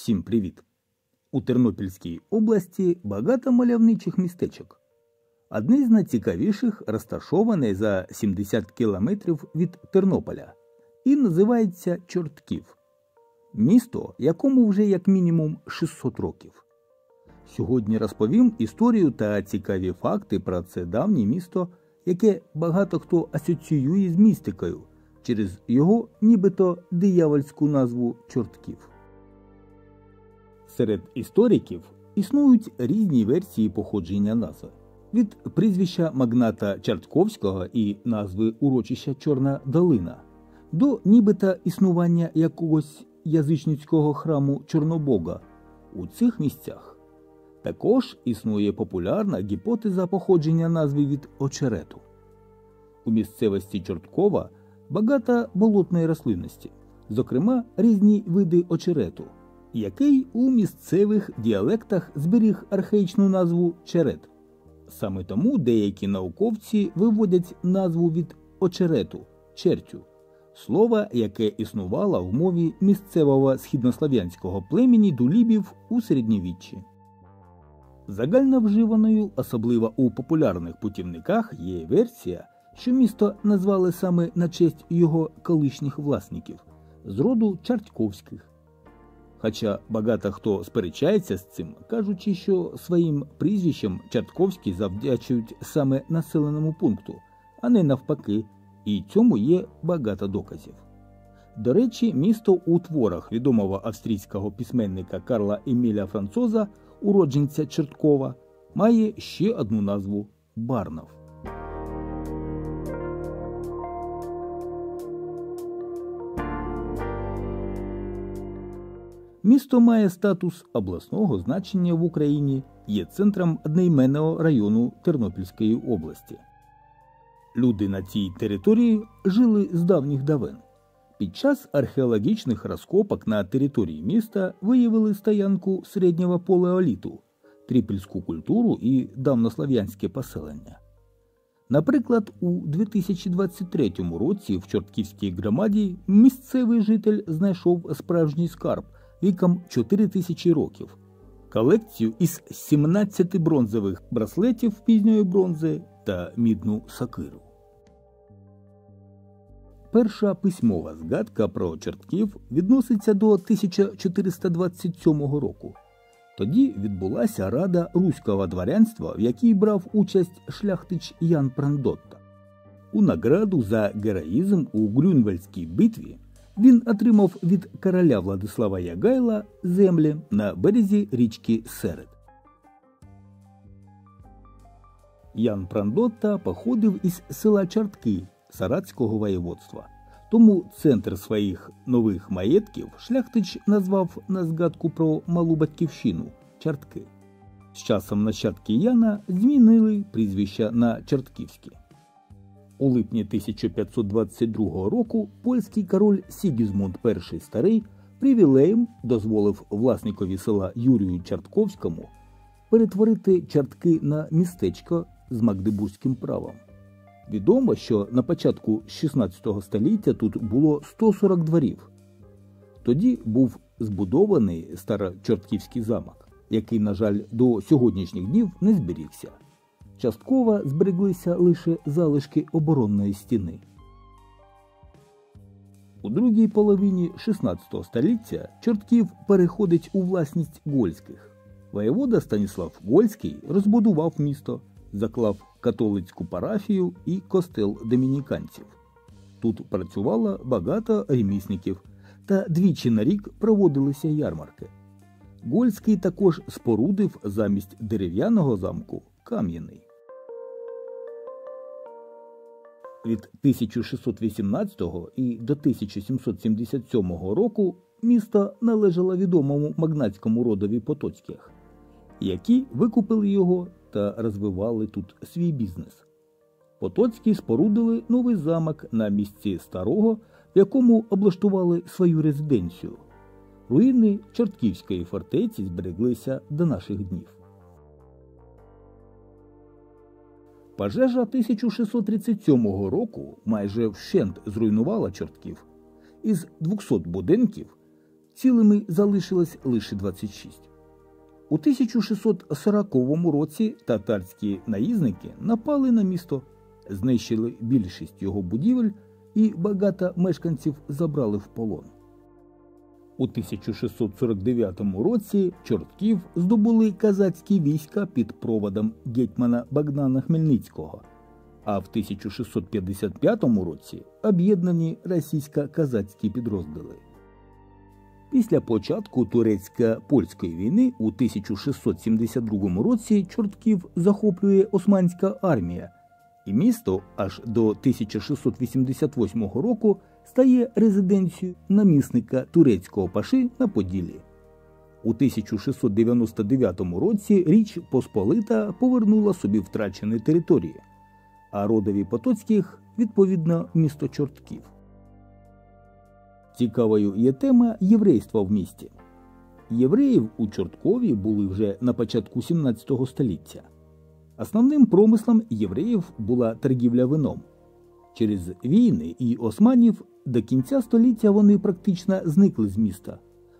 Всім привіт! У Тернопільській області багато мальовничих містечок. Одне з найцікавіших розташоване за 70 кілометрів від Тернополя і називається Чортків. Місто, якому вже як мінімум 600 років. Сьогодні розповім історію та цікаві факти про це давнє місто, яке багато хто асоціює з містикою через його нібито диявольську назву Чортків. Серед істориків існують різні версії походження назви. Від прізвища магната Чартковського і назви урочища Чорна Долина до нібито існування якогось язичницького храму Чорнобога у цих місцях. Також існує популярна гіпотеза походження назви від очерету. У місцевості Чорткова багато болотної рослинності, зокрема різні види очерету, який у місцевих діалектах зберіг архаїчну назву черет. Саме тому деякі науковці виводять назву від очерету – чертю, слова, яке існувало в мові місцевого східнослов'янського племені дулібів у середньовіччі. Загальновживаною, особливо у популярних путівниках, є версія, що місто назвали саме на честь його колишніх власників – з роду Чартковських. Хоча багато хто сперечається з цим, кажучи, що своїм прізвищем Чартковський завдячують саме населеному пункту, а не навпаки, і цьому є багато доказів. До речі, місто у творах відомого австрійського письменника Карла Еміля Францоза, уродженця Чорткова, має ще одну назву – Барнаф. Місто має статус обласного значення в Україні, є центром одноіменного району Тернопільської області. Люди на цій території жили з давніх давен. Під час археологічних розкопок на території міста виявили стоянку середнього палеоліту, трипільську культуру і давнослов'янське поселення. Наприклад, у 2023 році в Чортківській громаді місцевий житель знайшов справжній скарб віком 4000 років, колекцію із 17 бронзових браслетів пізньої бронзи та мідну сокиру. Перша письмова згадка про Чортків відноситься до 1427 року. Тоді відбулася рада руського дворянства, в якій брав участь шляхтич Ян Прендотта. У награду за героїзм у Грюнвальдській битві він отримав від короля Владислава Ягайла землі на березі річки Серет. Ян Прендотта походив із села Чартки Саратського воєводства. Тому центр своїх нових маєтків шляхтич назвав на згадку про малу батьківщину – Чартки. З часом нащадки Яна змінили прізвища на Чортківські. У липні 1522 року польський король Сигізмунд I Старий привілеєм дозволив власникові села Юрію Чортковському перетворити Чартки на містечко з магдебурзьким правом. Відомо, що на початку 16 століття тут було 140 дворів. Тоді був збудований старочортківський замок, який, на жаль, до сьогоднішніх днів не зберігся. Частково збереглися лише залишки оборонної стіни. У другій половині 16 століття Чортків переходить у власність Гольських. Воєвода Станіслав Гольський розбудував місто, заклав католицьку парафію і костел домініканців. Тут працювало багато ремісників, та двічі на рік проводилися ярмарки. Гольський також спорудив замість дерев'яного замку кам'яний. Від 1618 і до 1777 року місто належало відомому магнатському родові Потоцьких, які викупили його та розвивали тут свій бізнес. Потоцькі спорудили новий замок на місці старого, в якому облаштували свою резиденцію. Руїни Чортківської фортеці збереглися до наших днів. Пожежа 1637 року майже вщент зруйнувала Чортків. Із 200 будинків цілими залишилось лише 26. У 1640 році татарські наїзники напали на місто, знищили більшість його будівель і багато мешканців забрали в полон. У 1649 році Чортків здобули козацькі війська під проводом гетьмана Богдана Хмельницького, а в 1655 році об'єднані російсько-козацькі підрозділи. Після початку турецько-польської війни у 1672 році Чортків захоплює османська армія, і місто аж до 1688 року стає резиденцією намісника турецького паші на Поділлі. У 1699 році Річ Посполита повернула собі втрачені території, а родові Потоцьких, відповідно, місто Чортків. Цікавою є тема єврейства в місті. Євреїв у Чорткові були вже на початку 17 століття. Основним промислом євреїв була торгівля вином. Через війни і османів до кінця століття вони практично зникли з міста.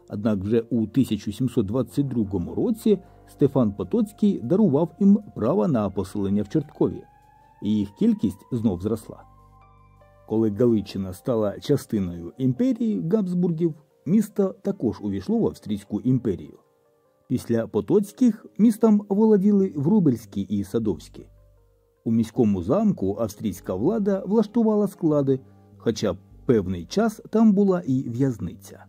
Однак вже у 1722 році Стефан Потоцький дарував їм право на поселення в Чорткові, і їх кількість знов зросла. Коли Галичина стала частиною імперії Габсбургів, місто також увійшло в Австрійську імперію. Після Потоцьких містом володіли Врубельські і Садовські. У міському замку австрійська влада влаштувала склади, хоча певний час там була і в'язниця.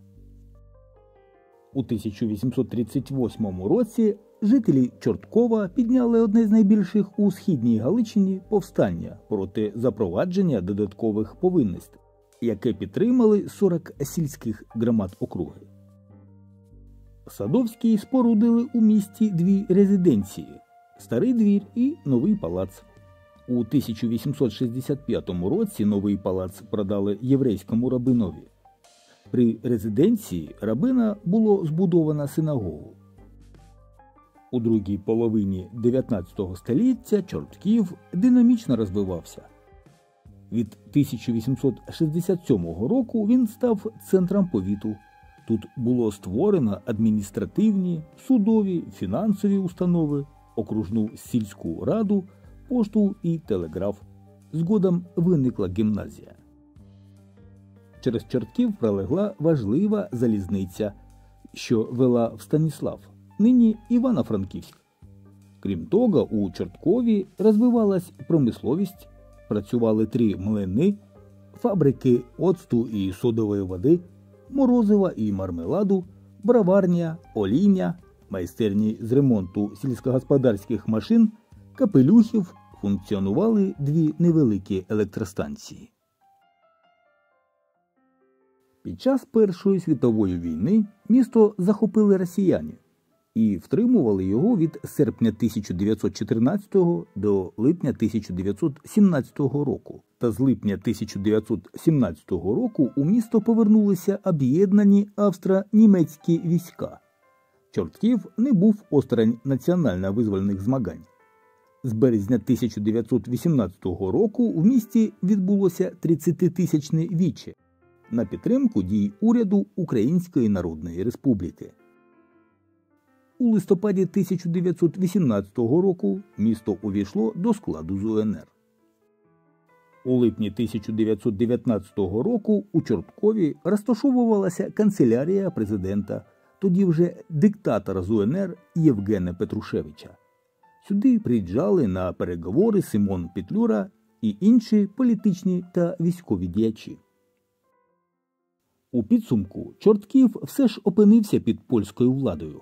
У 1838 році жителі Чорткова підняли одне з найбільших у Східній Галичині повстання проти запровадження додаткових повинностей, яке підтримали 40 сільських громад округи. Садовські спорудили у місті дві резиденції – Старий двір і Новий палац. У 1865 році Новий палац продали єврейському рабинові. При резиденції рабина було збудовано синагогу. У другій половині 19 століття Чортків динамічно розвивався. Від 1867 року він став центром повіту. Тут було створено адміністративні, судові, фінансові установи, окружну сільську раду, пошту і телеграф. Згодом виникла гімназія. Через Чортків пролегла важлива залізниця, що вела в Станіслав, нині Івано-Франківськ. Крім того, у Чорткові розвивалась промисловість, працювали 3 млини, фабрики оцту і содової води, морозива і мармеладу, броварня, олійня, майстерні з ремонту сільськогосподарських машин, капелюхів, функціонували 2 невеликі електростанції. Під час Першої світової війни місто захопили росіяни і втримували його від серпня 1914 до липня 1917 року. Та з липня 1917 року у місто повернулися об'єднані австро-німецькі війська. Чортків не був осторонь національно-визвольних змагань. З березня 1918 року в місті відбулося 30-тисячне віче на підтримку дій уряду Української Народної Республіки. У листопаді 1918 року місто увійшло до складу з УНР. У липні 1919 року у Чорткові розташовувалася канцелярія президента, тоді вже диктатора з УНР Євгена Петрушевича. Сюди приїжджали на переговори Симон Петлюра і інші політичні та військові діячі. У підсумку Чортків все ж опинився під польською владою.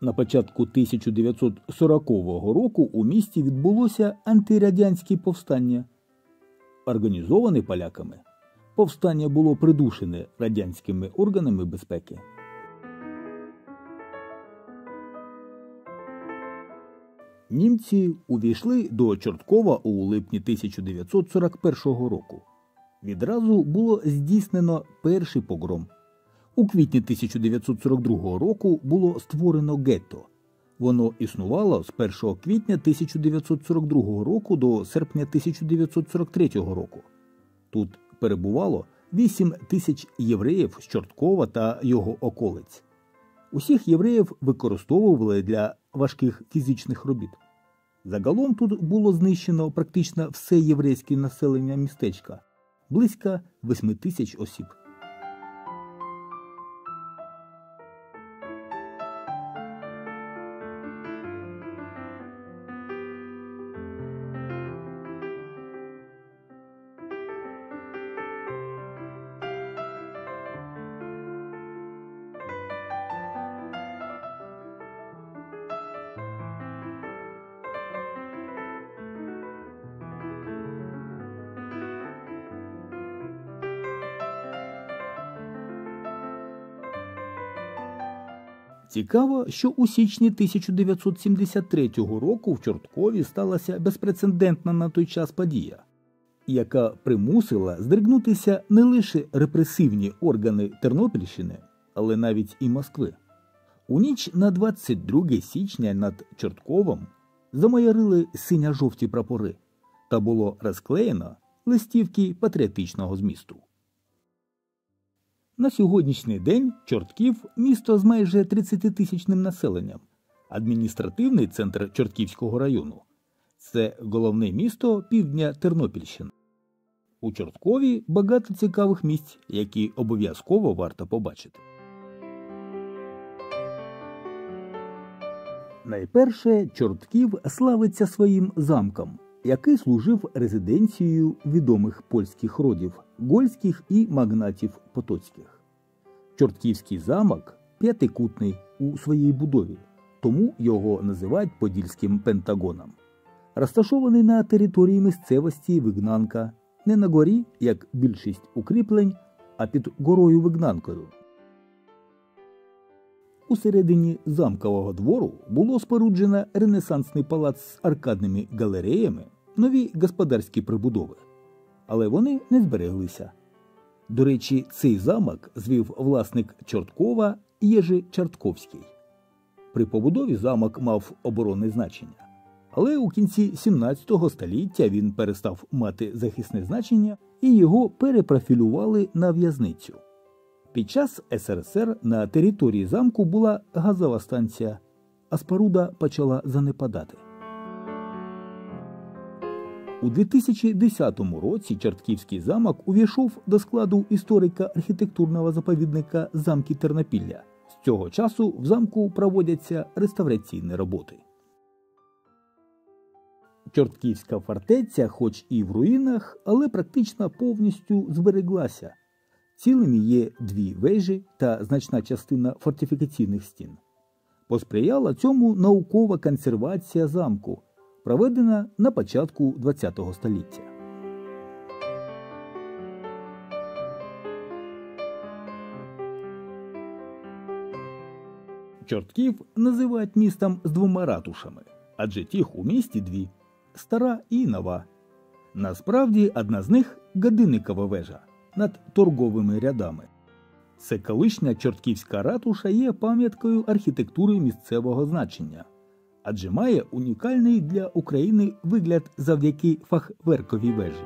На початку 1940 року у місті відбулося антирадянське повстання, організоване поляками. Повстання було придушене радянськими органами безпеки. Німці увійшли до Чорткова у липні 1941 року. Відразу було здійснено перший погром. У квітні 1942 року було створено гетто. Воно існувало з 1 квітня 1942 року до серпня 1943 року. Тут перебувало 8 тисяч євреїв з Чорткова та його околиць. Усіх євреїв використовували для важких фізичних робіт. Загалом тут було знищено практично все єврейське населення містечка – близько 8 тисяч осіб. Цікаво, що у січні 1973 року в Чорткові сталася безпрецедентна на той час подія, яка примусила здригнутися не лише репресивні органи Тернопільщини, але навіть і Москви. У ніч на 22 січня над Чортковом замайорили синьо-жовті прапори та було розклеєно листівки патріотичного змісту. На сьогоднішній день Чортків – місто з майже 30-тисячним населенням, адміністративний центр Чортківського району. Це головне місто півдня Тернопільщини. У Чорткові багато цікавих місць, які обов'язково варто побачити. Найперше, Чортків славиться своїм замком, який служив резиденцією відомих польських родів – Гольських і магнатів Потоцьких. Чортківський замок – п'ятикутний у своїй будові, тому його називають Подільським Пентагоном. Розташований на території місцевості Вигнанка, не на горі, як більшість укріплень, а під горою Вигнанкою. У середині замкового двору було споруджено ренесансний палац з аркадними галереями, нові господарські прибудови. Але вони не збереглися. До речі, цей замок звів власник Чорткова Єжи Чортковський. При побудові замок мав оборонне значення. Але у кінці 17 століття він перестав мати захисне значення і його перепрофілювали на в'язницю. Під час СРСР на території замку була газова станція, а споруда почала занепадати. У 2010 році Чортківський замок увійшов до складу історико-архітектурного заповідника «Замки Тернопілля». З цього часу в замку проводяться реставраційні роботи. Чортківська фортеця хоч і в руїнах, але практично повністю збереглася. Цілими є дві вежі та значна частина фортифікаційних стін. Посприяла цьому наукова консервація замку, проведена на початку ХХ століття. Чортків називають містом з двома ратушами, адже тих у місті дві – стара і нова. Насправді одна з них – годинникова вежа над торговими рядами. Це колишня Чортківська ратуша є пам'яткою архітектури місцевого значення, адже має унікальний для України вигляд завдяки фахверковій вежі.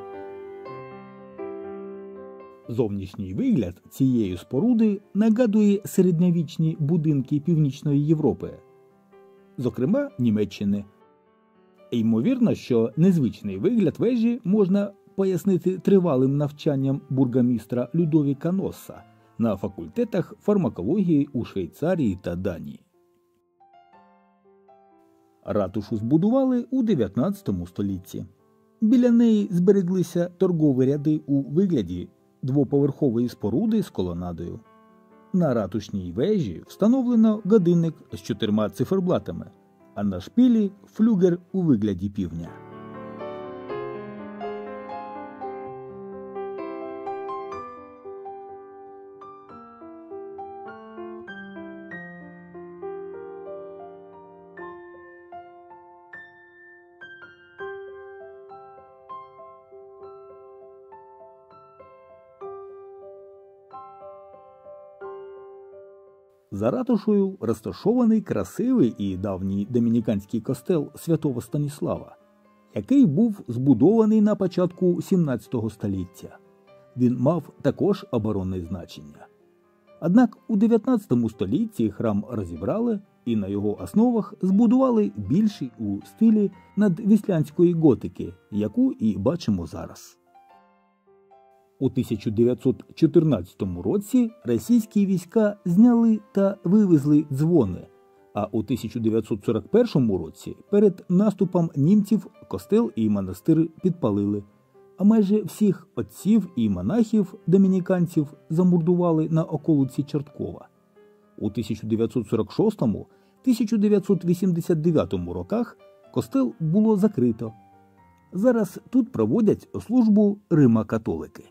Зовнішній вигляд цієї споруди нагадує середньовічні будинки Північної Європи, зокрема Німеччини. Ймовірно, що незвичний вигляд вежі можна пояснити тривалим навчанням бургомістра Людовіка Ніса на факультетах фармакології у Швейцарії та Данії. Ратушу збудували у 19 столітті. Біля неї збереглися торгові ряди у вигляді двоповерхової споруди з колонадою. На ратушній вежі встановлено годинник з 4 циферблатами, а на шпилі – флюгер у вигляді півня. За ратушою розташований красивий і давній домініканський костел Святого Станіслава, який був збудований на початку 17 століття. він мав також оборонне значення. Однак у 19 столітті храм розібрали і на його основах збудували більший у стилі надвіслянської готики, яку і бачимо зараз. У 1914 році російські війська зняли та вивезли дзвони, а у 1941 році перед наступом німців костел і монастир підпалили, а майже всіх отців і монахів-домініканців замурдували на околиці Чорткова. У 1946-1989 роках костел було закрито. Зараз тут проводять службу римокатолики.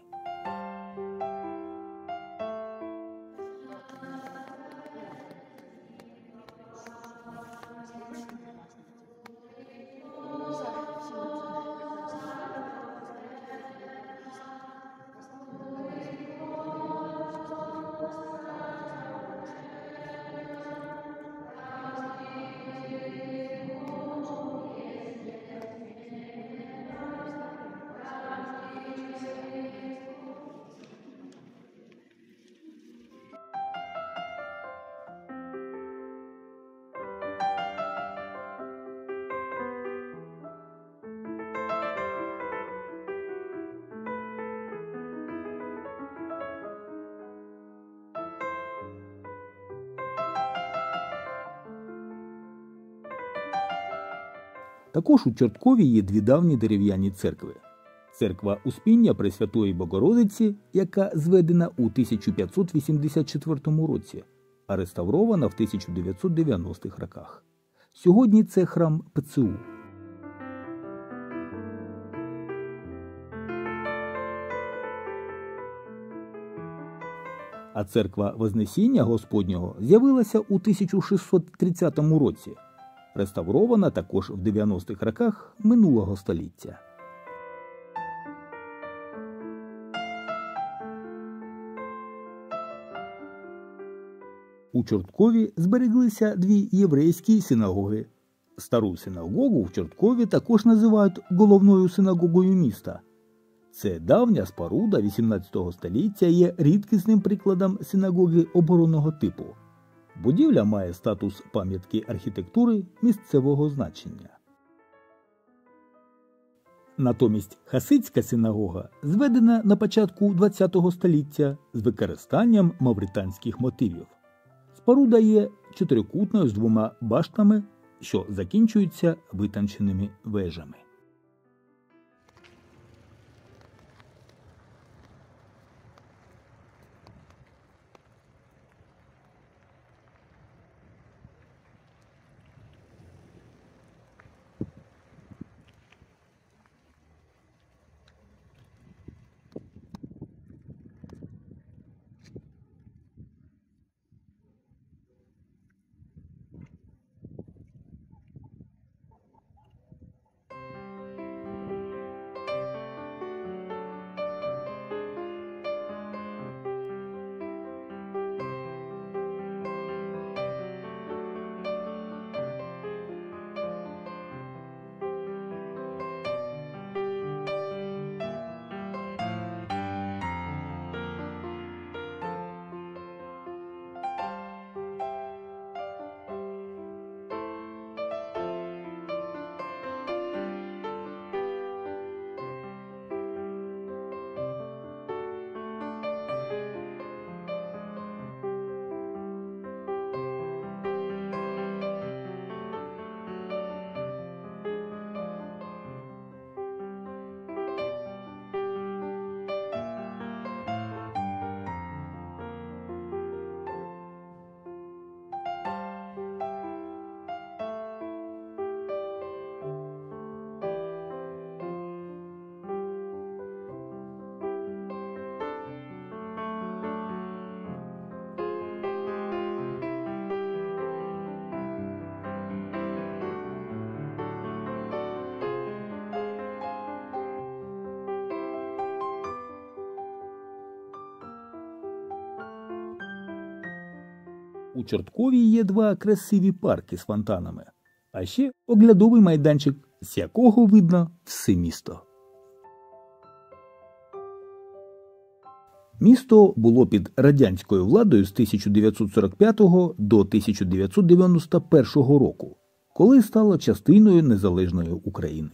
Також у Чорткові є дві давні дерев'яні церкви. Церква Успіння Пресвятої Богородиці, яка зведена у 1584 році, а реставрована в 1990-х роках. Сьогодні це храм ПЦУ. А церква Вознесіння Господнього з'явилася у 1630 році. Реставрована також в 90-х роках минулого століття. У Чорткові збереглися дві єврейські синагоги. Стару синагогу в Чорткові також називають головною синагогою міста. Це давня споруда 18-го століття є рідкісним прикладом синагоги оборонного типу. Будівля має статус пам'ятки архітектури місцевого значення. Натомість хасидська синагога зведена на початку ХХ століття з використанням мавританських мотивів. Споруда є чотирикутною з двома баштами, що закінчуються витонченими вежами. У Чорткові є два красиві парки з фонтанами, а ще оглядовий майданчик, з якого видно все місто. Місто було під радянською владою з 1945 до 1991 року, коли стало частиною незалежної України.